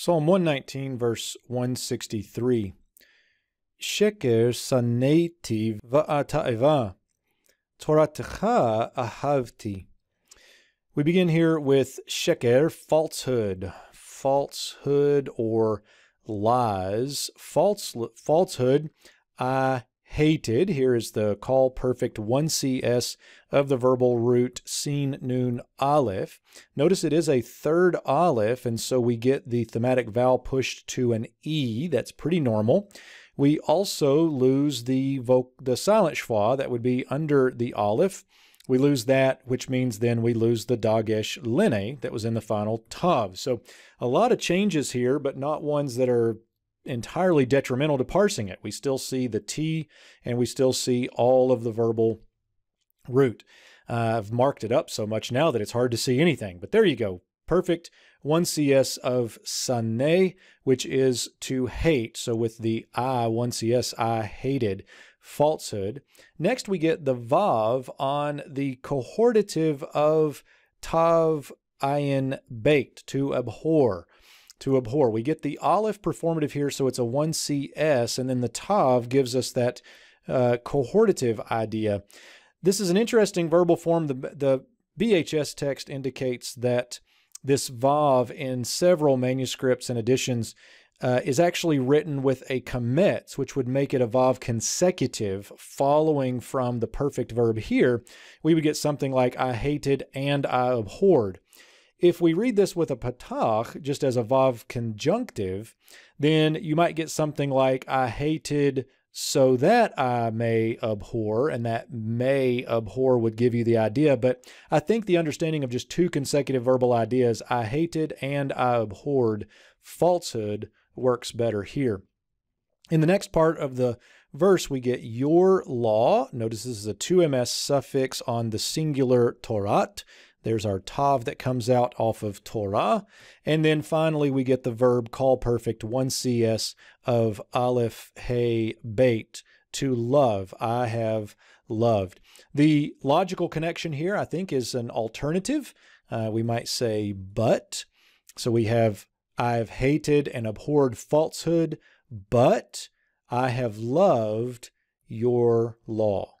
Psalm 119, verse 163. Sheker saneti vaataiva, toratcha ahavti. We begin here with sheker, falsehood. Falsehood or lies. Falsehood, I hated. Here is the call perfect 1CS of the verbal root seen noon aleph. Notice it is a third aleph, and so we get the thematic vowel pushed to an E. That's pretty normal. We also lose the silent schwa that would be under the aleph. We lose that, which means then we lose the dagesh line that was in the final tav. So a lot of changes here, but not ones that are entirely detrimental to parsing it. We still see the T and we still see all of the verbal root. I've marked it up so much now that it's hard to see anything, but there you go. Perfect 1CS of sane, which is to hate. So with the I, 1CS, I hated. Falsehood. Next, we get the vav on the cohortative of tav-ayin-bait, to abhor. To abhor. We get the Aleph performative here, so it's a 1CS, and then the tav gives us that cohortative idea. This is an interesting verbal form. The BHS text indicates that this vav in several manuscripts and editions is actually written with a kometz, which would make it a vav consecutive following from the perfect verb here. We would get something like I hated and I abhorred. If we read this with a patach, just as a vav conjunctive, then you might get something like I hated so that I may abhor, and that may abhor would give you the idea. But I think the understanding of just two consecutive verbal ideas, I hated and I abhorred falsehood, works better here. In the next part of the verse, we get your law. Notice this is a 2ms suffix on the singular torat. There's our tav that comes out off of torah. And then finally, we get the verb call perfect 1CS of Aleph hay Beit, to love. I have loved. The logical connection here, I think, is an alternative. We might say but. So we have I have hated and abhorred falsehood, but I have loved your law.